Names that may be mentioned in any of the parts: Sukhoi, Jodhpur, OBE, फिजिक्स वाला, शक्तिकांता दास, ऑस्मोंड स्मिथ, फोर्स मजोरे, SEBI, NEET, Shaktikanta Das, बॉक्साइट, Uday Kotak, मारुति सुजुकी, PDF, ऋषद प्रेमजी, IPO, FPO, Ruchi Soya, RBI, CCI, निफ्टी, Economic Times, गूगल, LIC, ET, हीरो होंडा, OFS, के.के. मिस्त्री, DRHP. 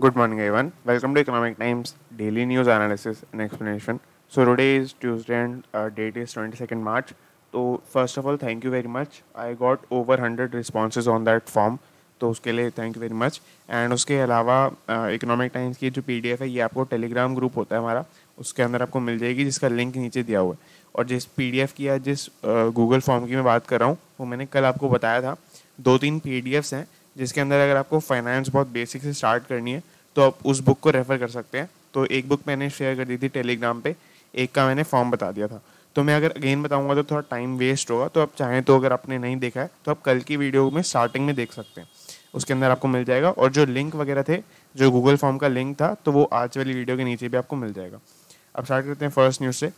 Good morning everyone, welcome to Economic Times daily news analysis and explanation. So today is Tuesday and date is 22nd March. So first of all, thank you very much. I got over 100 responses on that form, तो उसके लिए thank you very much. And उसके अलावा Economic Times की जो PDF है ये आपको Telegram group होता है हमारा, उसके अंदर आपको मिल जाएगी, जिसका link नीचे दिया हुआ है. और जिस PDF की या जिस Google form की मैं बात कर रहा हूँ वो मैंने कल आपको बताया था. 2-3 PDFs हैं जिसके अंदर अगर आपको फाइनेंस बहुत बेसिक से स्टार्ट करनी है तो आप उस बुक को रेफ़र कर सकते हैं. तो एक बुक मैंने शेयर कर दी थी टेलीग्राम पे, एक का मैंने फॉर्म बता दिया था. तो मैं अगर अगेन बताऊंगा तो थोड़ा टाइम वेस्ट होगा, तो आप चाहें तो अगर आपने नहीं देखा है तो आप कल की वीडियो में स्टार्टिंग में देख सकते हैं, उसके अंदर आपको मिल जाएगा. और जो लिंक वगैरह थे, जो गूगल फॉर्म का लिंक था, तो वो आज वाली वीडियो के नीचे भी आपको मिल जाएगा. अब स्टार्ट करते हैं फर्स्ट न्यूज़ से.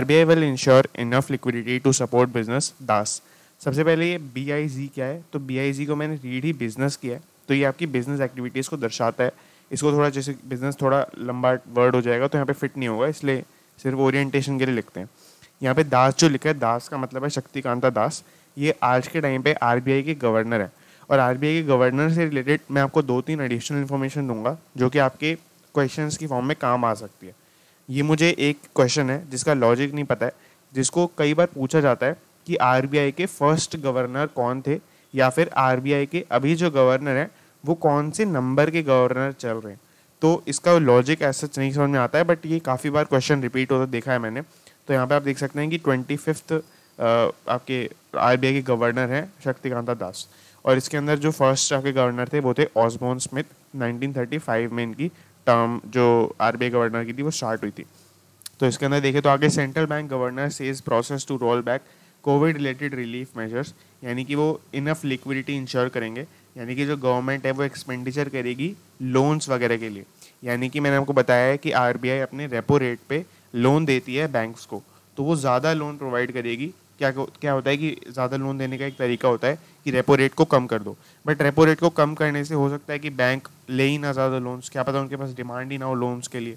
RBI will ensure enough liquidity to support business Das. सबसे पहले ये BIZ क्या है, तो BIZ को मैंने रीड ही बिजनेस किया है, तो ये आपकी बिजनेस एक्टिविटीज़ को दर्शाता है. इसको थोड़ा, जैसे बिजनेस थोड़ा लंबा वर्ड हो जाएगा तो यहाँ पे फिट नहीं होगा, इसलिए सिर्फ ओरिएंटेशन के लिए लिखते हैं. यहाँ पे दास जो लिखा है, दास का मतलब है शक्तिकांता दास. ये आज के टाइम पे RBI के गवर्नर है, और RBI के गवर्नर से रिलेटेड मैं आपको 2-3 एडिशनल इन्फॉर्मेशन दूंगा जो कि आपके क्वेश्चन की फॉर्म में काम आ सकती है. ये मुझे एक क्वेश्चन है जिसका लॉजिक नहीं पता है, जिसको कई बार पूछा जाता है कि RBI के फर्स्ट गवर्नर कौन थे, या फिर RBI के अभी जो गवर्नर हैं वो कौन से नंबर के गवर्नर चल रहे हैं. तो इसका लॉजिक ऐसा नहीं समझ में आता है, बट ये काफ़ी बार क्वेश्चन रिपीट होता देखा है मैंने. तो यहाँ पे आप देख सकते हैं कि 25 आपके RBI के गवर्नर हैं शक्तिकांता दास, और इसके अंदर जो फर्स्ट आपके गवर्नर थे वो थे ऑस्मोंड स्मिथ. 1935 में इनकी टर्म जो RBI गवर्नर की थी वो स्टार्ट हुई थी. तो इसके अंदर देखें तो आगे central bank governor says process to roll back Covid related relief measures, यानी कि वो इनफ लिक्विडिटी इंश्योर करेंगे, यानी कि जो गवर्नमेंट है वो एक्सपेंडिचर करेगी लोन्स वगैरह के लिए. यानी कि मैंने आपको बताया है कि RBI अपने रेपो रेट पे लोन देती है बैंक्स को, तो वो ज़्यादा लोन प्रोवाइड करेगी. क्या होता है कि ज़्यादा लोन देने का एक तरीका होता है कि रेपो रेट को कम कर दो, बट रेपो रेट को कम करने से हो सकता है कि बैंक ले ही ना ज़्यादा लोन्स, क्या पता उनके पास डिमांड ही ना हो लोन्स के लिए.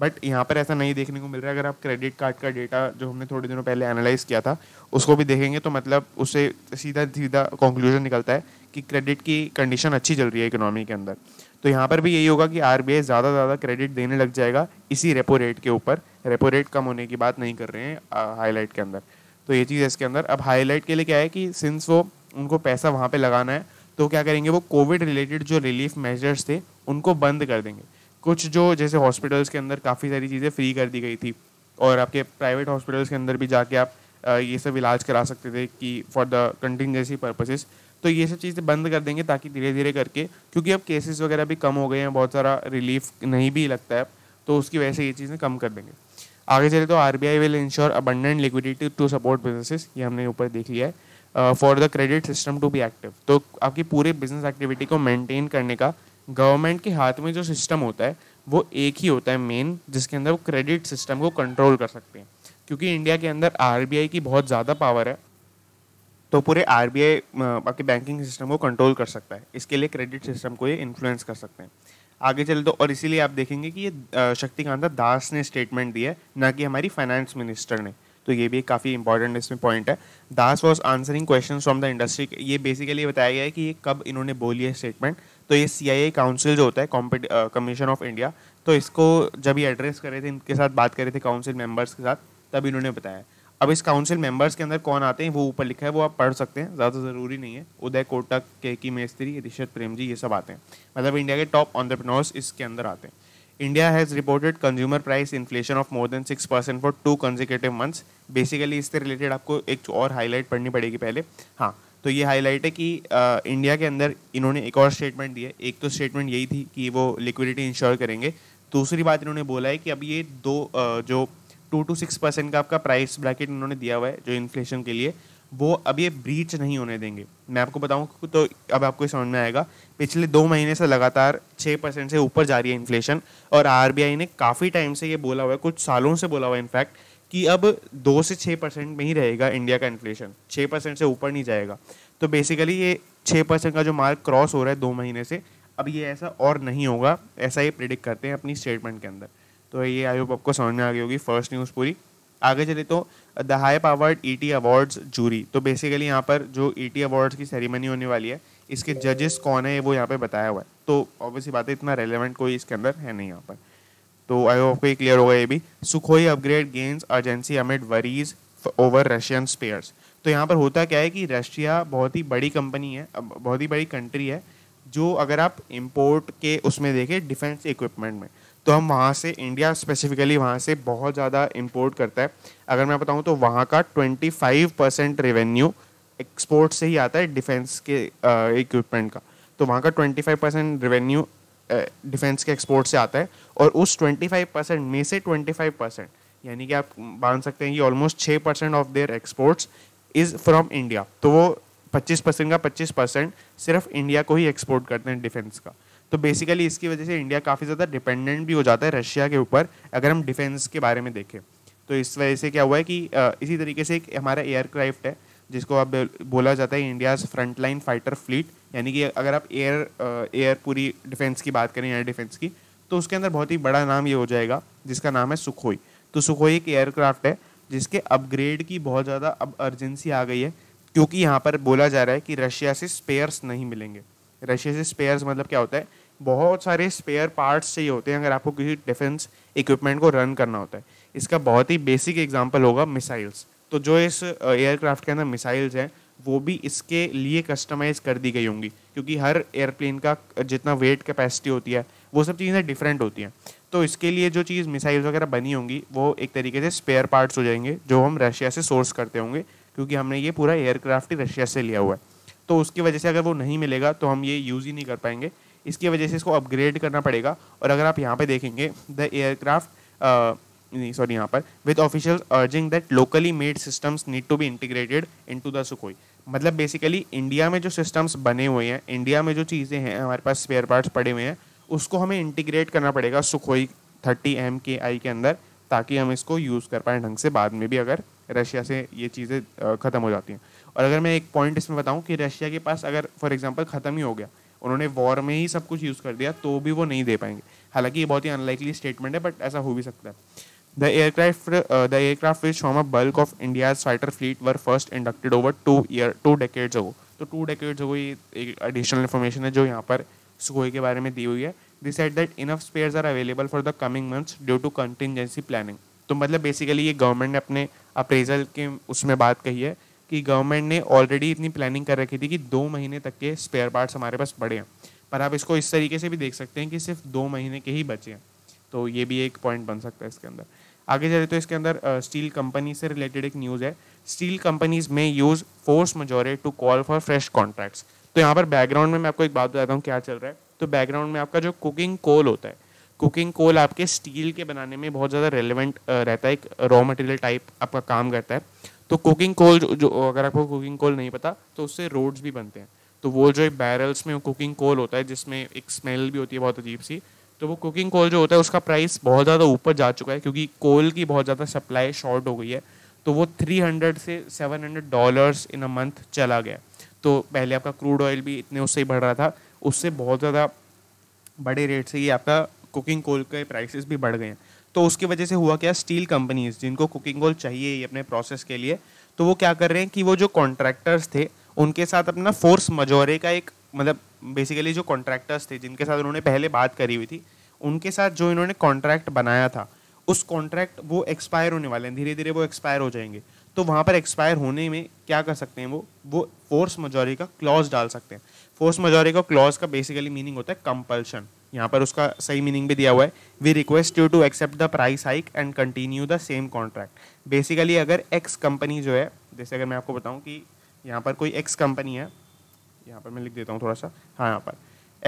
बट यहाँ पर ऐसा नहीं देखने को मिल रहा है. अगर आप क्रेडिट कार्ड का डेटा जो हमने थोड़े दिनों पहले एनालाइज किया था उसको भी देखेंगे तो मतलब उससे सीधा कंक्लूजन निकलता है कि क्रेडिट की कंडीशन अच्छी चल रही है इकोनॉमी के अंदर. तो यहाँ पर भी यही होगा कि RBI ज़्यादा क्रेडिट देने लग जाएगा इसी रेपो रेट के ऊपर. रेपो रेट कम होने की बात नहीं कर रहे हैं हाईलाइट के अंदर, तो ये चीज़ इसके अंदर. अब हाईलाइट के लिए क्या है कि सिंस वो उनको पैसा वहाँ पर लगाना है तो क्या करेंगे, वो कोविड रिलेटेड जो रिलीफ मेजर्स थे उनको बंद कर देंगे. कुछ जो जैसे हॉस्पिटल्स के अंदर काफ़ी सारी चीज़ें फ्री कर दी गई थी, और आपके प्राइवेट हॉस्पिटल्स के अंदर भी जाके आप ये सब इलाज करा सकते थे कि फॉर द कंटिंजेंसी पर्पसेस, तो ये सब चीज़ें बंद कर देंगे ताकि धीरे धीरे करके, क्योंकि अब केसेस वगैरह भी कम हो गए हैं, बहुत सारा रिलीफ नहीं भी लगता है, तो उसकी वजह से ये चीज़ें कम कर देंगे. आगे चले तो RBI will ensure abundant liquidity to support businesses, ये हमने ऊपर देख लिया है. For the credit system to be active, तो आपकी पूरे बिजनेस एक्टिविटी को मेनटेन करने का गवर्नमेंट के हाथ में जो सिस्टम होता है वो एक ही होता है मेन, जिसके अंदर वो क्रेडिट सिस्टम को कंट्रोल कर सकते हैं. क्योंकि इंडिया के अंदर RBI की बहुत ज़्यादा पावर है, तो पूरे RBI आपके बैंकिंग सिस्टम को कंट्रोल कर सकता है, इसके लिए क्रेडिट सिस्टम को ये इन्फ्लुएंस कर सकते हैं. आगे चल दो, और इसीलिए आप देखेंगे कि ये शक्तिकांता दास ने स्टेटमेंट दिया है, ना कि हमारी फाइनेंस मिनिस्टर ने. तो ये भी काफ़ी इंपॉर्टेंट इसमें पॉइंट है. Das was answering question from the industry. ये बेसिकली बताया गया है कि ये कब इन्होंने बोली है स्टेटमेंट. तो ये CCI काउंसिल जो होता है कमीशन ऑफ इंडिया, तो इसको जब ये एड्रेस कर रहे थे, इनके साथ बात कर रहे थे काउंसिल मेंबर्स के साथ, तब इन्होंने बताया. अब इस काउंसिल मेंबर्स के अंदर कौन आते हैं वो ऊपर लिखा है, वो आप पढ़ सकते हैं, ज़्यादा ज़रूरी नहीं है. उदय कोटक, के.के. मिस्त्री, ऋषद प्रेमजी, ये सब आते हैं, मतलब इंडिया के टॉप एंटरप्रेन्योर्स इसके अंदर आते हैं. India has reported consumer price inflation of more than 6% for 2 consecutive months. Basically इससे रिलेटेड आपको एक और हाईलाइट पढ़नी पड़ेगी पहले. हाँ, तो ये हाईलाइट है कि इंडिया के अंदर इन्होंने एक और स्टेटमेंट दी है. एक तो स्टेटमेंट यही थी कि वो लिक्विडिटी इंश्योर करेंगे. दूसरी बात इन्होंने बोला है कि अब ये जो 2 to 6% का आपका प्राइस ब्रैकेट इन्होंने दिया हुआ है जो इन्फ्लेशन के लिए, वो अब ये ब्रीच नहीं होने देंगे. मैं आपको बताऊँ तो अब आपको समझ में आएगा, पिछले 2 महीने से लगातार 6% से ऊपर जा रही है इन्फ्लेशन, और RBI ने काफ़ी टाइम से ये बोला हुआ है, कुछ सालों से बोला हुआ है इनफैक्ट, कि अब 2 से 6% में ही रहेगा इंडिया का इन्फ्लेशन, 6% से ऊपर नहीं जाएगा. तो बेसिकली ये 6% का जो मार्क क्रॉस हो रहा है 2 महीने से, अब ये ऐसा और नहीं होगा, ऐसा ये प्रिडिक्ट करते हैं अपनी स्टेटमेंट के अंदर. तो ये आई होप आपको समझ में आ गई होगी फर्स्ट न्यूज़ पूरी. आगे चले तो the high powered ET awards jury. तो बेसिकली यहाँ पर जो ET अवार्ड्स की सेरेमनी होने वाली है, इसके जजेस कौन है वो यहाँ पे बताया हुआ है। तो ऑब्वियसली बात है इतना रेलेवेंट कोई इसके अंदर है नहीं यहाँ पर। तो आई होप आपको क्लियर होगा ये भी। Sukhoi upgrade gains urgency amid worries over Russian spares. तो यहाँ पर होता क्या है कि रशिया बहुत ही बड़ी कंपनी है, बहुत ही बड़ी कंट्री है, जो अगर आप इम्पोर्ट के उसमें देखें डिफेंस इक्विपमेंट में, तो हम वहाँ से इंडिया स्पेसिफिकली वहाँ से बहुत ज़्यादा इम्पोर्ट करता है। अगर मैं बताऊँ तो वहाँ का 25% रेवेन्यू एक्सपोर्ट से ही आता है डिफेंस के इक्विपमेंट का। तो वहाँ का 25% रेवेन्यू डिफेंस के एक्सपोर्ट से आता है, और उस 25% में से 25% यानी कि आप मान सकते हैं कि almost 6% of their exports is from India. तो वो 25% का 25% सिर्फ इंडिया को ही एक्सपोर्ट करते हैं डिफेंस का। तो बेसिकली इसकी वजह से इंडिया काफ़ी ज़्यादा डिपेंडेंट भी हो जाता है रशिया के ऊपर अगर हम डिफेंस के बारे में देखें। तो इस वजह से क्या हुआ है कि इसी तरीके से एक हमारा एयरक्राफ्ट है जिसको आप बोला जाता है इंडियाज़ फ्रंटलाइन फाइटर फ्लीट, यानी कि अगर आप एयर पूरी डिफेंस की बात करें, एयर डिफेंस की, तो उसके अंदर बहुत ही बड़ा नाम ये हो जाएगा जिसका नाम है सुखोई। तो सुखोई एक एयरक्राफ्ट है जिसके अपग्रेड की बहुत ज़्यादा अब अर्जेंसी आ गई है, क्योंकि यहाँ पर बोला जा रहा है कि रशिया से स्पेयर्स नहीं मिलेंगे। रशिया से स्पेयर्स मतलब क्या होता है, बहुत सारे स्पेयर पार्ट्स चाहिए होते हैं अगर आपको किसी डिफेंस इक्विपमेंट को रन करना होता है। इसका बहुत ही बेसिक एग्जांपल होगा मिसाइल्स। तो जो इस एयरक्राफ्ट के अंदर मिसाइल्स हैं वो भी इसके लिए कस्टमाइज़ कर दी गई होंगी, क्योंकि हर एयरप्लेन का जितना वेट कैपेसिटी होती है वो सब चीज़ें डिफरेंट होती हैं। तो इसके लिए जो चीज़ मिसाइल्स वगैरह बनी होंगी वो एक तरीके से स्पेयर पार्ट्स हो जाएंगे जो हम रशिया से सोर्स करते होंगे, क्योंकि हमने ये पूरा एयरक्राफ्ट ही रशिया से लिया हुआ है। तो उसकी वजह से अगर वो नहीं मिलेगा तो हम ये यूज़ ही नहीं कर पाएंगे, इसकी वजह से इसको अपग्रेड करना पड़ेगा। और अगर आप यहाँ पे देखेंगे द एयरक्राफ्ट यहाँ पर with official urging that locally made systems need to be integrated into the Sukhoi. मतलब बेसिकली इंडिया में जो सिस्टम्स बने हुए हैं, इंडिया में जो चीज़ें हैं, हमारे पास स्पेयर पार्ट्स पड़े हुए हैं, उसको हमें इंटीग्रेट करना पड़ेगा सुखोई 30 MKI के अंदर, ताकि हम इसको यूज़ कर पाएँ ढंग से बाद में भी अगर रशिया से ये चीज़ें ख़त्म हो जाती हैं। और अगर मैं एक पॉइंट इसमें बताऊं कि रशिया के पास अगर फॉर एग्जांपल ख़त्म ही हो गया, उन्होंने वॉर में ही सब कुछ यूज़ कर दिया, तो भी वो नहीं दे पाएंगे। हालांकि ये बहुत ही अनलाइकली स्टेटमेंट है, बट ऐसा हो भी सकता है। The aircraft which form a bulk of India's fighter fleet were first inducted over 2 decades ago। तो 2 decades ago ये एक एडिशनल इन्फॉर्मेशन है जो यहाँ पर सुखोई के बारे में दी हुई है। This said that enough spares are available for the coming months due to contingency planning. तो मतलब बेसिकली ये गवर्नमेंट ने अपने अप्रेजल के उसमें बात कही है कि गवर्नमेंट ने ऑलरेडी इतनी प्लानिंग कर रखी थी कि 2 महीने तक के स्पेयर पार्ट्स हमारे पास पड़े हैं, पर आप इसको इस तरीके से भी देख सकते हैं कि सिर्फ 2 महीने के ही बचे हैं। तो ये भी एक पॉइंट बन सकता है इसके अंदर। आगे चले तो इसके अंदर स्टील कंपनी से रिलेटेड एक न्यूज़ है। स्टील कंपनीज में use फोर्स मजोरे to call for fresh contracts. तो यहाँ पर बैकग्राउंड में मैं आपको एक बात बताता हूँ क्या चल रहा है। तो बैकग्राउंड में आपका जो कुकिंग कोल होता है, कुकिंग कोल आपके स्टील के बनाने में बहुत ज़्यादा रेलिवेंट रहता है, एक रॉ मटेरियल टाइप आपका काम करता है। तो कुकिंग कोल जो अगर आपको कुकिंग कोल नहीं पता तो उससे रोड्स भी बनते हैं। तो वो जो बैरल्स में कुकिंग कोल होता है जिसमें एक स्मेल भी होती है बहुत अजीब सी, तो वो कुकिंग कोल जो होता है उसका प्राइस बहुत ज़्यादा ऊपर जा चुका है, क्योंकि कोल की बहुत ज़्यादा सप्लाई शॉर्ट हो गई है। तो वो $300 से $700 इन अ मंथ चला गया। तो पहले आपका क्रूड ऑयल भी इतने उससे ही बढ़ रहा था, उससे बहुत ज़्यादा बड़े रेट से ही आपका कुकिंग कोल के प्राइसेस भी बढ़ गए हैं। तो उसकी वजह से हुआ क्या, स्टील कंपनीज जिनको कुकिंग कोल चाहिए ही अपने प्रोसेस के लिए, तो वो क्या कर रहे हैं कि वो जो कॉन्ट्रैक्टर्स थे उनके साथ अपना फोर्स मजोरे का एक मतलब बेसिकली जो कॉन्ट्रैक्टर्स थे जिनके साथ उन्होंने पहले बात करी हुई थी, उनके साथ जो इन्होंने कॉन्ट्रैक्ट बनाया था उस कॉन्ट्रैक्ट वो एक्सपायर होने वाले हैं, धीरे धीरे वो एक्सपायर हो जाएंगे। तो वहाँ पर एक्सपायर होने में क्या कर सकते हैं, वो फोर्स मजोरे का क्लॉज डाल सकते हैं। फोर्स मजोरे का क्लॉज का बेसिकली मीनिंग होता है कंपल्शन। यहाँ पर उसका सही मीनिंग भी दिया हुआ है, we request you to accept the price hike and continue the same contract. Basically अगर एक्स कंपनी जो है, जैसे अगर मैं आपको बताऊँ कि यहाँ पर कोई एक्स कंपनी है, यहाँ पर मैं लिख देता हूँ थोड़ा सा, हाँ यहाँ पर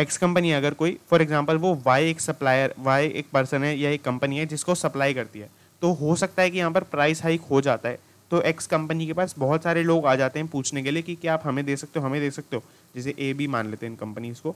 एक्स कंपनी अगर कोई फॉर एग्जांपल वो वाई एक सप्लायर, वाई एक पर्सन है या एक कंपनी है जिसको सप्लाई करती है, तो हो सकता है कि यहाँ पर प्राइस हाइक हो जाता है। तो एक्स कंपनी के पास बहुत सारे लोग आ जाते हैं पूछने के लिए कि क्या आप हमें दे सकते हो, हमें दे सकते हो, जैसे ए बी मान लेते हैं इन कंपनीज़ को।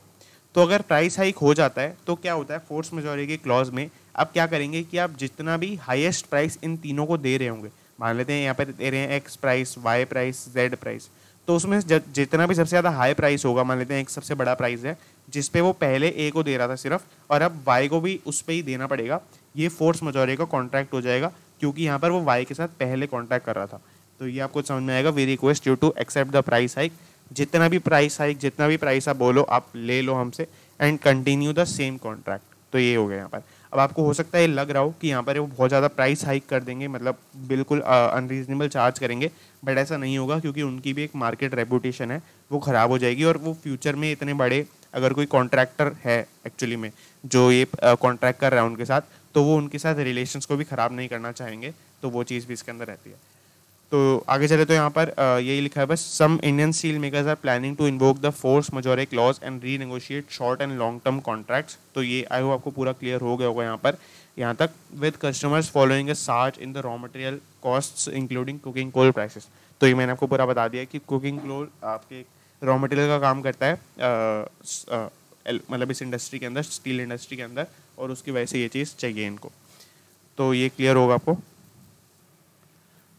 तो अगर प्राइस हाइक हो जाता है तो क्या होता है, फोर्स मेजोरिटी के क्लॉज में आप क्या करेंगे कि आप जितना भी हाईएस्ट प्राइस इन तीनों को दे रहे होंगे, मान लेते हैं यहाँ पर दे रहे हैं X price, Y price, Z price, तो उसमें जितना भी सबसे ज़्यादा हाई प्राइस होगा, मान लेते हैं एक सबसे बड़ा प्राइस है जिस पे वो पहले ए को दे रहा था सिर्फ, और अब वाई को भी उस पर ही देना पड़ेगा, ये फोर्स मेजोरिटी का कॉन्ट्रैक्ट हो जाएगा, क्योंकि यहाँ पर वो वाई के साथ पहले कॉन्ट्रैक्ट कर रहा था। तो ये आपको समझ में आएगा, we request you to accept the price hike जितना भी प्राइस हाइक जितना भी प्राइस आप बोलो आप ले लो हमसे and continue the same contract. तो ये हो गया यहाँ पर। अब आपको हो सकता है लग रहा हो कि यहाँ पर वो बहुत ज़्यादा प्राइस हाइक कर देंगे, मतलब बिल्कुल अनरीजनेबल चार्ज करेंगे, बट ऐसा नहीं होगा क्योंकि उनकी भी एक मार्केट रेपुटेशन है, वो ख़राब हो जाएगी। और वो फ्यूचर में इतने बड़े अगर कोई कॉन्ट्रैक्टर है एक्चुअली में जो ये कॉन्ट्रैक्ट कर रहा है उनके साथ, तो वो उनके साथ रिलेशंस को भी ख़राब नहीं करना चाहेंगे, तो वो चीज़ भी इसके अंदर रहती है। तो आगे चले तो यहाँ पर यही लिखा है बस, some Indian steel makers are planning to invoke the फोर्स मजोरे clause and renegotiate short and long term contracts. तो ये आई होप आपको पूरा क्लियर हो गया होगा यहाँ पर यहाँ तक। With customers following a surge in the raw material costs including cooking coal prices. तो ये मैंने आपको पूरा बता दिया कि कुकिंग कोल आपके रॉ मटेरियल का काम करता है, मतलब इस इंडस्ट्री के अंदर, स्टील इंडस्ट्री के अंदर, और उसकी वजह से ये चीज़ चाहिए इनको। तो ये क्लियर होगा आपको।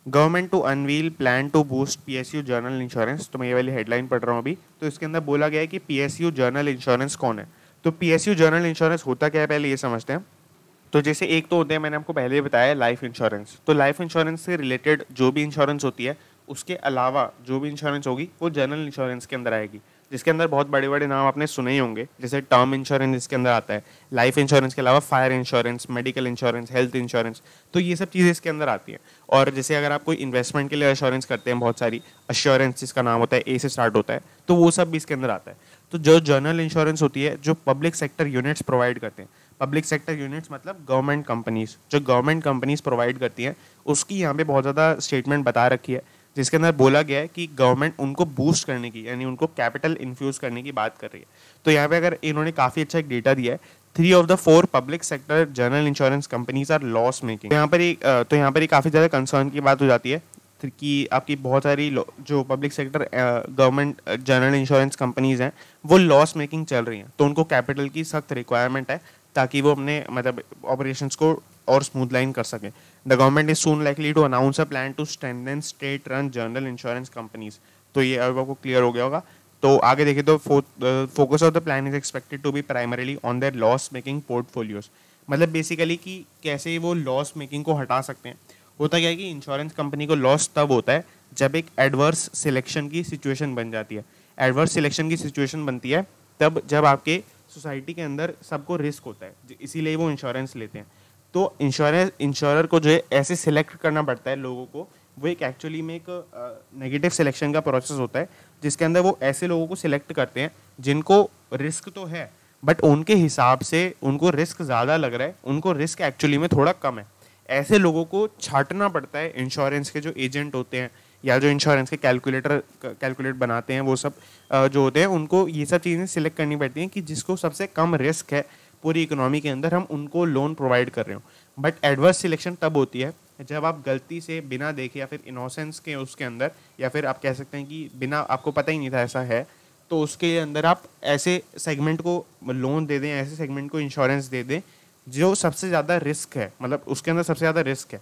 Government to unveil plan to boost PSU general insurance. तो मैं ये वाली हेडलाइन पढ़ रहा हूँ अभी। तो इसके अंदर बोला गया है कि पीएसयू जर्नल इंश्योरेंस कौन है। तो पीएसयू जर्नल इंश्योरेंस होता क्या है पहले ये समझते हैं। तो जैसे एक तो होते हैं, मैंने आपको पहले बताया, लाइफ इंश्योरेंस। तो लाइफ इंश्योरेंस से रिलेटेड जो भी इंश्योरेंस होती है, उसके अलावा जो भी इंश्योरेंस होगी वो जर्नल इंश्योरेंस के अंदर आएगी, जिसके अंदर बहुत बड़े बड़े नाम आपने सुने ही होंगे, जैसे टर्म इंश्योरेंस इसके अंदर आता है, लाइफ इंश्योरेंस के अलावा fire insurance, medical insurance, health insurance, तो ये सब चीज़ें इसके अंदर आती हैं। और जैसे अगर आप कोई इन्वेस्टमेंट के लिए एश्योरेंस करते हैं, बहुत सारी एश्योरेंस जिसका नाम होता है, ए से स्टार्ट होता है, तो वो सब भी इसके अंदर आता है। तो जो जर्नल इंश्योरेंस होती है, जो पब्लिक सेक्टर यूनिट्स प्रोवाइड करते हैं, पब्लिक सेक्टर यूनिट्स मतलब गवर्नमेंट कंपनीज, जो गवर्नमेंट कंपनीज प्रोवाइड करती हैं, उसकी यहाँ पर बहुत ज़्यादा स्टेटमेंट बता रखी है, जिसके अंदर बोला गया है कि गवर्नमेंट उनको बूस्ट करने की, यानी उनको कैपिटल इन्फ्यूज़ करने की बात कर रही है। तो यहाँ पे अगर इन्होंने काफ़ी अच्छा एक डेटा दिया है, 3 of the 4 public sector general insurance companies are loss making. तो यहाँ पर काफ़ी ज़्यादा कंसर्न की बात हो जाती है कि आपकी बहुत सारी जो public sector government general insurance companies हैं वो लॉस मेकिंग चल रही हैं, तो उनको कैपिटल की सख्त रिक्वायरमेंट है ताकि वो अपने मतलब ऑपरेशंस को और स्मूथ लाइन कर सकें। The government is soon likely to announce a plan to strengthen state run general insurance companies. तो ये अब आपको क्लियर हो गया होगा। तो आगे देखिए तो focus of the plan is expected to be primarily on their loss making portfolios, मतलब बेसिकली कि कैसे वो लॉस मेकिंग को हटा सकते हैं। होता क्या है कि इंश्योरेंस कंपनी को लॉस तब होता है जब एक एडवर्स सिलेक्शन की सिचुएशन बन जाती है। एडवर्स सिलेक्शन की सिचुएशन बनती है तब जब आपके सोसाइटी के अंदर सबको रिस्क होता है, इसीलिए वो इंश्योरेंस लेते हैं। तो इंश्योरर को जो है ऐसे सिलेक्ट करना पड़ता है लोगों को, वो एक एक्चुअली में एक नेगेटिव सिलेक्शन का प्रोसेस होता है, जिसके अंदर वो ऐसे लोगों को सिलेक्ट करते हैं जिनको रिस्क तो है बट उनके हिसाब से उनको रिस्क ज़्यादा लग रहा है, उनको रिस्क एक्चुअली में थोड़ा कम है। ऐसे लोगों को छांटना पड़ता है। इंश्योरेंस के जो एजेंट होते हैं या जो इंश्योरेंस के कैलकुलेट बनाते हैं, वो सब जो होते हैं उनको ये सब चीज़ें सिलेक्ट करनी पड़ती हैं कि जिसको सबसे कम रिस्क है पूरी इकोनॉमी के अंदर हम उनको लोन प्रोवाइड कर रहे हो। बट एडवर्स सिलेक्शन तब होती है जब आप गलती से बिना देखे या फिर इनोसेंस के उसके अंदर, या फिर आप कह सकते हैं कि बिना आपको पता ही नहीं था ऐसा है, तो उसके अंदर आप ऐसे सेगमेंट को लोन दे दें, ऐसे सेगमेंट को इंश्योरेंस दे दें जो सबसे ज़्यादा रिस्क है, मतलब उसके अंदर सबसे ज़्यादा रिस्क है।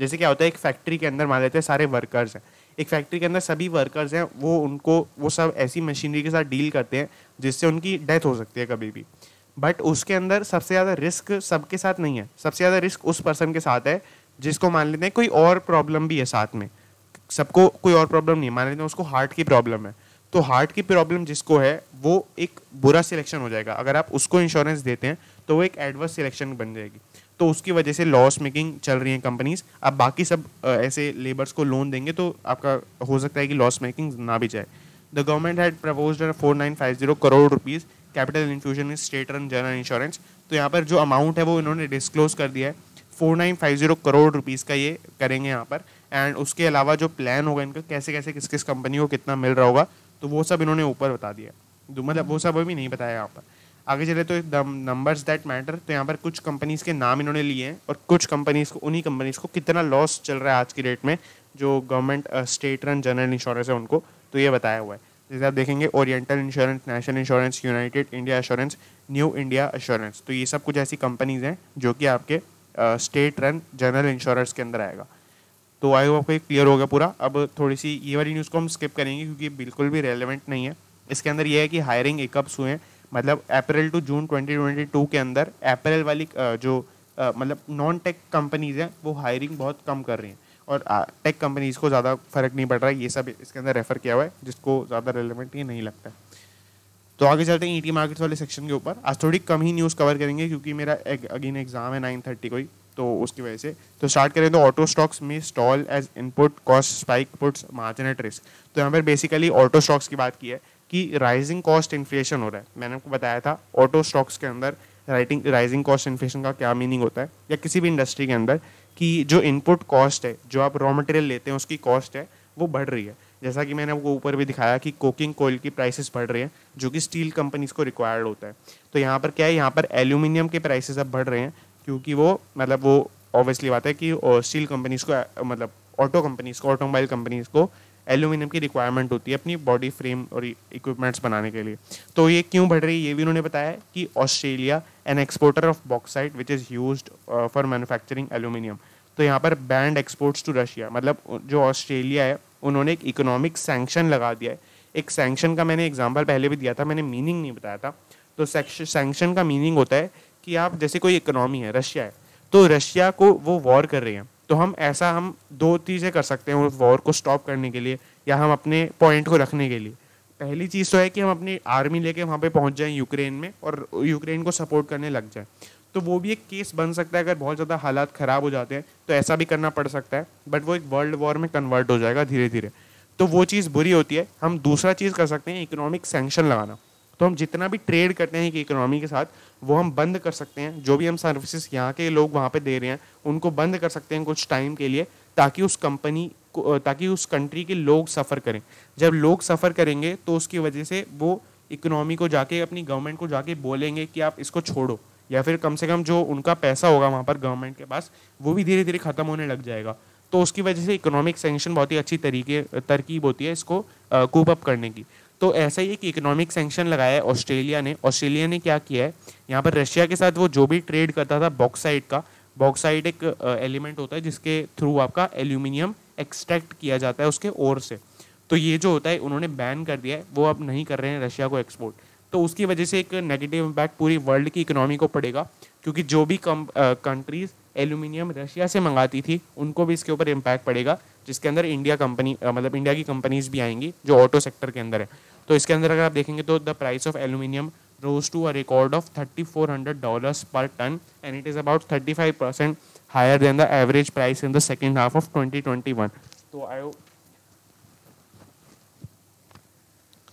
जैसे क्या होता है, एक फैक्ट्री के अंदर मान लेते हैं सारे वर्कर्स हैं, एक फैक्ट्री के अंदर सभी वर्कर्स हैं, वो सब ऐसी मशीनरी के साथ डील करते हैं जिससे उनकी डेथ हो सकती है कभी भी। बट उसके अंदर सबसे ज़्यादा रिस्क सबके साथ नहीं है, सबसे ज़्यादा रिस्क उस पर्सन के साथ है जिसको मान लेते हैं कोई और प्रॉब्लम भी है साथ में, सबको कोई और प्रॉब्लम नहीं है, मान लेते हैं उसको हार्ट की प्रॉब्लम है। तो हार्ट की प्रॉब्लम जिसको है वो एक बुरा सिलेक्शन हो जाएगा, अगर आप उसको इंश्योरेंस देते हैं तो वो एक एडवर्स सिलेक्शन बन जाएगी, तो उसकी वजह से लॉस मेकिंग चल रही है कंपनीज। आप बाकी सब ऐसे लेबर्स को लोन देंगे तो आपका हो सकता है कि लॉस मेकिंग ना भी जाए। The government had proposed 4,950 crore rupees capital infusion in state run general insurance. तो यहाँ पर जो अमाउंट है वो इन्होंने डिस्क्लोज कर दिया है, 4,950 करोड़ रुपीज़ का ये करेंगे यहाँ पर। एंड उसके अलावा जो प्लान होगा इनका, कैसे कैसे किस किस कंपनी को कितना मिल रहा होगा, तो वो सब इन्होंने ऊपर बता दिया, मतलब वो सब अभी नहीं बताया यहाँ पर। आगे चले तो द नंबर्स दैट मैटर। तो यहाँ पर कुछ कंपनीज़ के नाम इन्होंने लिए हैं और कुछ कंपनीज़ को, उन्हीं कंपनीज़ को कितना लॉस चल रहा है आज की डेट में जो government state run general insurance है उनको, तो ये बताया हुआ है। जैसे आप देखेंगे Oriental Insurance, National Insurance, United India Assurance, New India Assurance, तो ये सब कुछ ऐसी कंपनीज़ हैं जो कि आपके स्टेट रन जनरल इंश्योरेंस के अंदर आएगा। तो आई होप आपको ये क्लियर होगा पूरा। अब थोड़ी सी ये वाली न्यूज़ को हम स्किप करेंगे क्योंकि बिल्कुल भी रेलिवेंट नहीं है। इसके अंदर यह है कि हायरिंग एकअप्स हुए हैं, मतलब अप्रैल टू जून 2022 के अंदर अप्रैल वाली जो मतलब नॉन टेक कंपनीज़ हैं वो हायरिंग बहुत कम कर रही हैं और टेक कंपनीज़ को ज़्यादा फर्क नहीं पड़ रहा है, ये सब इसके अंदर रेफर किया हुआ है जिसको ज़्यादा रेलिवेंट ये नहीं लगता है। तो आगे चलते हैं ईटी मार्केट्स वाले सेक्शन के ऊपर। आज थोड़ी कम ही न्यूज़ कवर करेंगे क्योंकि मेरा अगेन एग्जाम है 9:30 को ही, तो उसकी वजह से। तो स्टार्ट करें तो ऑटो स्टॉक्स में stall as input cost spike puts margin at risk. तो यहाँ पर बेसिकली ऑटो स्टॉक्स की बात की है कि राइजिंग कॉस्ट इन्फ्लेशन हो रहा है। मैंने आपको बताया था ऑटो स्टॉक्स के अंदर राइजिंग कॉस्ट इन्फ्लेशन का क्या मीनिंग होता है, या किसी भी इंडस्ट्री के अंदर, कि जो इनपुट कॉस्ट है, जो आप रॉ मटेरियल लेते हैं उसकी कॉस्ट है वो बढ़ रही है। जैसा कि मैंने आपको ऊपर भी दिखाया कि कोकिंग कोयल की प्राइसेस बढ़ रहे हैं जो कि स्टील कंपनीज़ को रिक्वायर्ड होता है। तो यहाँ पर क्या है, यहाँ पर एल्यूमिनियम के प्राइसेस अब बढ़ रहे हैं क्योंकि वो मतलब वो ऑब्वियसली बात है कि स्टील कंपनीज़ को मतलब ऑटो कंपनीज़ को, ऑटोमोबाइल कंपनीज़ को एल्यूमिनियम की रिक्वायरमेंट होती है अपनी बॉडी फ्रेम और इक्विपमेंट्स बनाने के लिए। तो ये क्यों बढ़ रही है ये भी उन्होंने बताया कि Australia an exporter of बॉक्साइट which is used for manufacturing aluminium. तो यहाँ पर बैंड एक्सपोर्ट्स टू रशिया, मतलब जो ऑस्ट्रेलिया है उन्होंने एक इकोनॉमिक सैंक्शन लगा दिया है। एक सैंक्शन का मैंने एग्जांपल पहले भी दिया था, मैंने मीनिंग नहीं बताया था। तो सैंक्शन का मीनिंग होता है कि आप जैसे कोई इकोनॉमी है, रशिया है, तो रशिया को वो वॉर कर रहे हैं, तो हम दो चीज़ें कर सकते हैं उस वॉर को स्टॉप करने के लिए या हम अपने पॉइंट को रखने के लिए। पहली चीज़ तो है कि हम अपनी आर्मी लेके वहाँ पर पहुँच जाएँ यूक्रेन में और यूक्रेन को सपोर्ट करने लग जाए। तो वो भी एक केस बन सकता है, अगर बहुत ज़्यादा हालात ख़राब हो जाते हैं तो ऐसा भी करना पड़ सकता है, बट वो एक वर्ल्ड वॉर में कन्वर्ट हो जाएगा धीरे धीरे, तो वो चीज़ बुरी होती है। हम दूसरा चीज़ कर सकते हैं इकोनॉमिक सैंक्शन लगाना। तो हम जितना भी ट्रेड करते हैं कि इकोनॉमी के साथ वो हम बंद कर सकते हैं, जो भी हम सर्विसेज यहाँ के लोग वहाँ पर दे रहे हैं उनको बंद कर सकते हैं कुछ टाइम के लिए, ताकि उस कंपनी को, ताकि उस कंट्री के लोग सफ़र करें। जब लोग सफ़र करेंगे तो उसकी वजह से वो इकोनॉमी को जाके, अपनी गवर्नमेंट को जाके बोलेंगे कि आप इसको छोड़ो, या फिर कम से कम जो उनका पैसा होगा वहाँ पर गवर्नमेंट के पास वो भी धीरे धीरे ख़त्म होने लग जाएगा। तो उसकी वजह से इकोनॉमिक सैंक्शन बहुत ही अच्छी तरकीब होती है इसको कूप अप करने की। तो ऐसा ही है कि इकोनॉमिक सैंक्शन लगाया है ऑस्ट्रेलिया ने। ऑस्ट्रेलिया ने क्या किया है, यहाँ पर रशिया के साथ वो जो भी ट्रेड करता था बॉक्साइट का, बॉक्साइट एक एलिमेंट होता है जिसके थ्रू आपका एल्यूमिनियम एक्सट्रैक्ट किया जाता है उसके ओर से। तो ये जो होता है उन्होंने बैन कर दिया है, वो अब नहीं कर रहे हैं रशिया को एक्सपोर्ट। तो उसकी वजह से एक नेगेटिव इम्पैक्ट पूरी वर्ल्ड की इकोनॉमी को पड़ेगा, क्योंकि जो भी कंट्रीज़ एल्यूमिनियम रशिया से मंगाती थी उनको भी इसके ऊपर इम्पैक्ट पड़ेगा, जिसके अंदर इंडिया कंपनी मतलब इंडिया की कंपनीज़ भी आएंगी जो ऑटो सेक्टर के अंदर है। तो इसके अंदर अगर आप देखेंगे तो the price of aluminium rose to a record of $3,400 per ton and it is about 35% higher than the average price in the second half of 2021।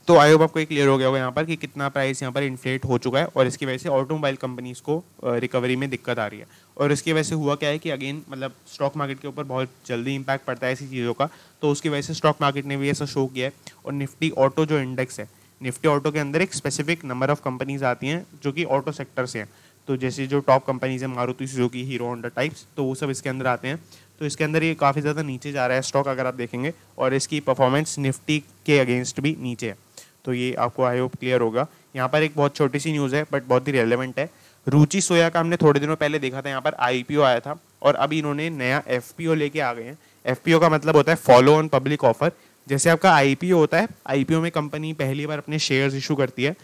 तो आई होप आपको क्लियर हो गया होगा यहाँ पर कि कितना प्राइस यहाँ पर इन्फ्लेट हो चुका है, और इसकी वजह से ऑटोमोबाइल कंपनीज़ को रिकवरी में दिक्कत आ रही है। और इसकी वजह से हुआ क्या है कि अगेन मतलब स्टॉक मार्केट के ऊपर बहुत जल्दी इंपैक्ट पड़ता है ऐसी चीज़ों का, तो उसकी वजह से स्टॉक मार्केट ने भी ऐसा शो किया है। और निफ्टी ऑटो जो इंडेक्स है, निफ्टी ऑटो के अंदर एक स्पेसिफिक नंबर ऑफ कंपनीज़ आती हैं जो कि ऑटो सेक्टर से हैं। तो जैसे जो टॉप कंपनीज़ हैं मारुति सुजुकी, हीरो होंडा types, तो वो सब इसके अंदर आते हैं। तो इसके अंदर ये काफ़ी ज़्यादा नीचे जा रहा है स्टॉक अगर आप देखेंगे, और इसकी परफॉर्मेंस निफ्टी के अगेंस्ट भी नीचे है। तो ये आपको आई होप क्लियर होगा। यहाँ पर एक बहुत छोटी सी न्यूज़ है बट बहुत ही रेलेवेंट है। रुचि सोया का हमने थोड़े दिनों पहले देखा था, यहाँ पर IPO आया था और अभी इन्होंने नया FPO लेके आ गए हैं। FPO का मतलब होता है फॉलो ऑन पब्लिक ऑफर। जैसे आपका IPO होता है, IPO में कंपनी पहली बार अपने शेयर्स इशू करती है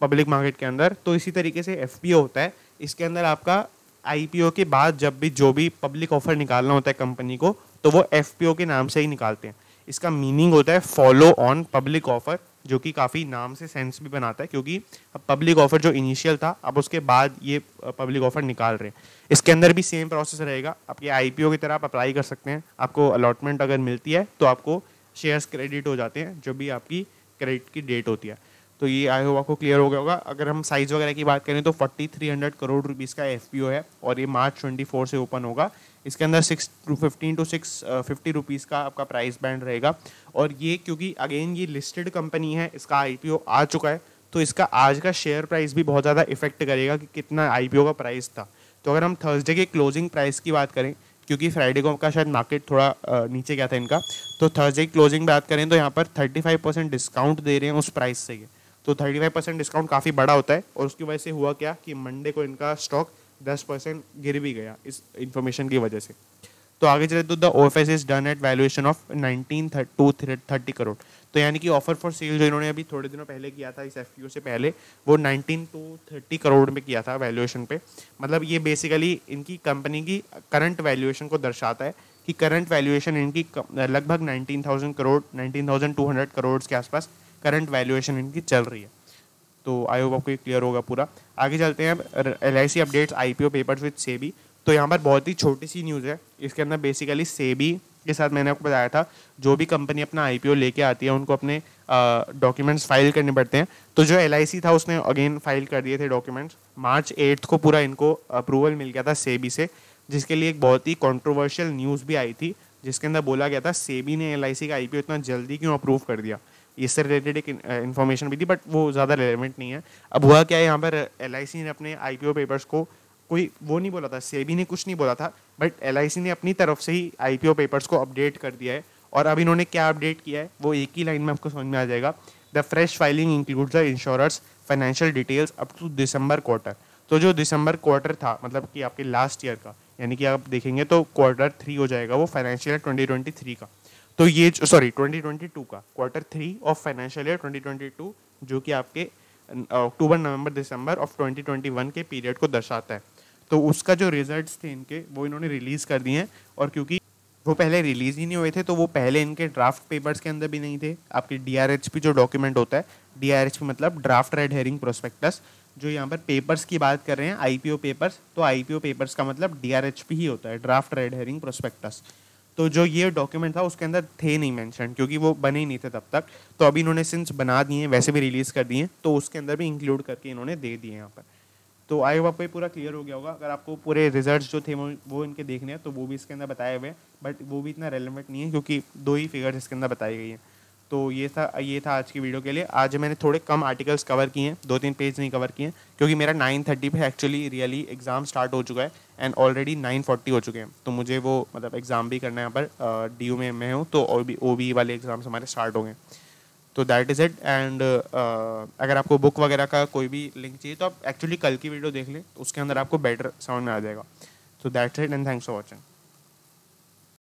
पब्लिक मार्केट के अंदर, तो इसी तरीके से FPO होता है। इसके अंदर आपका IPO के बाद जब भी जो भी पब्लिक ऑफर निकालना होता है कंपनी को, तो वो FPO के नाम से ही निकालते हैं। इसका मीनिंग होता है फॉलो ऑन पब्लिक ऑफर, जो कि काफ़ी नाम से सेंस भी बनाता है, क्योंकि अब पब्लिक ऑफर जो इनिशियल था अब उसके बाद ये पब्लिक ऑफर निकाल रहे हैं। इसके अंदर भी सेम प्रोसेस रहेगा, आपके IPO की तरह आप अप्लाई कर सकते हैं, आपको अलॉटमेंट अगर मिलती है तो आपको शेयर्स क्रेडिट हो जाते हैं जो भी आपकी क्रेडिट की डेट होती है। तो ये आई होप आपको क्लियर हो गया होगा। अगर हम साइज़ वगैरह की बात करें तो 4300 करोड़ रुपीज़ का FPO है और ये मार्च 2024 से ओपन होगा। इसके अंदर 615 to 650 रुपीज़ का आपका प्राइस बैंड रहेगा। और ये क्योंकि अगेन ये लिस्टेड कंपनी है, इसका IPO आ चुका है, तो इसका आज का शेयर प्राइस भी बहुत ज़्यादा इफेक्ट करेगा कि कितना IPO का प्राइस था। तो अगर हम थर्सडे के क्लोजिंग प्राइस की बात करें, क्योंकि फ्राइडे को का शायद मार्केट थोड़ा नीचे गया था इनका, तो थर्सडे की क्लोजिंग बात करें तो यहाँ पर 35% डिस्काउंट दे रहे हैं उस प्राइस से। तो 35% डिस्काउंट काफ़ी बड़ा होता है, और उसकी वजह से हुआ क्या कि मंडे को इनका स्टॉक 10% गिर भी गया इस इन्फॉर्मेशन की वजह से। तो आगे चले तो the OFS is done at valuation of 19,230 crore. तो यानी कि ऑफर फॉर सेल जो इन्होंने अभी थोड़े दिनों पहले किया था इस FPO से पहले, वो 19,230 करोड़ में किया था वैल्यूएशन पे। मतलब ये बेसिकली इनकी कंपनी की करंट वैल्यूएशन को दर्शाता है कि करंट वैल्यूएशन इनकी लगभग 19,200 करोड़ के आसपास करंट वैल्यूएशन इनकी चल रही है। तो आई होप आपको ये क्लियर होगा पूरा। आगे चलते हैं, LIC updates IPO papers with SEBI. तो यहाँ पर बहुत ही छोटी सी न्यूज़ है, इसके अंदर बेसिकली सेबी के साथ मैंने आपको बताया था जो भी कंपनी अपना IPO लेके आती है उनको अपने डॉक्यूमेंट्स फाइल करने पड़ते हैं। तो जो LIC था उसने अगेन फाइल कर दिए थे डॉक्यूमेंट्स। मार्च 8 को पूरा इनको अप्रूवल मिल गया था सेबी से, जिसके लिए एक बहुत ही कॉन्ट्रोवर्शियल न्यूज़ भी आई थी जिसके अंदर बोला गया था सेबी ने LIC का IPO इतना जल्दी क्यों अप्रूव कर दिया। इससे रिलेटेड एक इन्फॉर्मेशन भी थी बट वो ज़्यादा रेलेवेंट नहीं है। अब हुआ क्या है यहाँ पर, LIC ने अपने IPO पेपर्स को कोई वो नहीं बोला था, सेबी ने कुछ नहीं बोला था, बट LIC ने अपनी तरफ से ही IPO पेपर्स को अपडेट कर दिया है। और अब इन्होंने क्या अपडेट किया है वो एक ही लाइन में आपको समझ में आ जाएगा। The fresh filing includes the insurer's financial details up to December quarter. तो जो दिसंबर क्वार्टर था मतलब कि आपके लास्ट ईयर का, यानी कि आप देखेंगे तो क्वार्टर 3 हो जाएगा वो फाइनेंशियल 2023 का। तो ये 2022 का क्वार्टर 3 ऑफ फाइनेंशियल ईयर 2022 जो कि आपके अक्टूबर नवंबर दिसंबर ऑफ 2021 के पीरियड को दर्शाता है। तो उसका जो रिजल्ट्स थे इनके वो इन्होंने रिलीज़ कर दिए हैं। और क्योंकि वो पहले रिलीज़ ही नहीं हुए थे तो वो पहले इनके ड्राफ्ट पेपर्स के अंदर भी नहीं थे। आपके DRHP जो डॉक्यूमेंट होता है, DRHP मतलब ड्राफ्ट रेड हेरिंग प्रोस्पेक्टस, जो यहाँ पर पेपर्स की बात कर रहे हैं IPO पेपर्स, तो IPO पेपर्स का मतलब DRHP ही होता है, ड्राफ्ट रेड हेरिंग प्रोस्पेक्टस। तो जो ये डॉक्यूमेंट था उसके अंदर थे नहीं मेंशन क्योंकि वो बने ही नहीं थे तब तक। तो अभी इन्होंने सिंस बना दिए, वैसे भी रिलीज़ कर दिए तो उसके अंदर भी इंक्लूड करके इन्होंने दे दिए यहाँ पर। तो आई होप आपको पूरा क्लियर हो गया होगा। अगर आपको पूरे रिजल्ट्स जो थे वो इनके देखने हैं तो वो भी इसके अंदर बताए हुए हैं, बट वो भी इतना रेलेवेंट नहीं है क्योंकि 2 ही फिगर्स इसके अंदर बताई गई हैं। तो ये था आज की वीडियो के लिए। आज मैंने थोड़े कम आर्टिकल्स कवर किए हैं, 2-3 पेज नहीं कवर किए हैं क्योंकि मेरा 9:30 पे एक्चुअली रियली एग्ज़ाम स्टार्ट हो चुका है एंड ऑलरेडी 9:40 हो चुके हैं। तो मुझे वो मतलब एग्ज़ाम भी करना है यहाँ पर, DU में मैं हूँ तो OBE वाले एग्ज़ाम्स हमारे स्टार्ट होंगे। तो दैट इज़ इट। एंड अगर आपको बुक वगैरह का कोई भी लिंक चाहिए तो आप एक्चुअली कल की वीडियो देख लें, उसके अंदर आपको बेटर समझ में आ जाएगा। तो that's it and thanks for watching.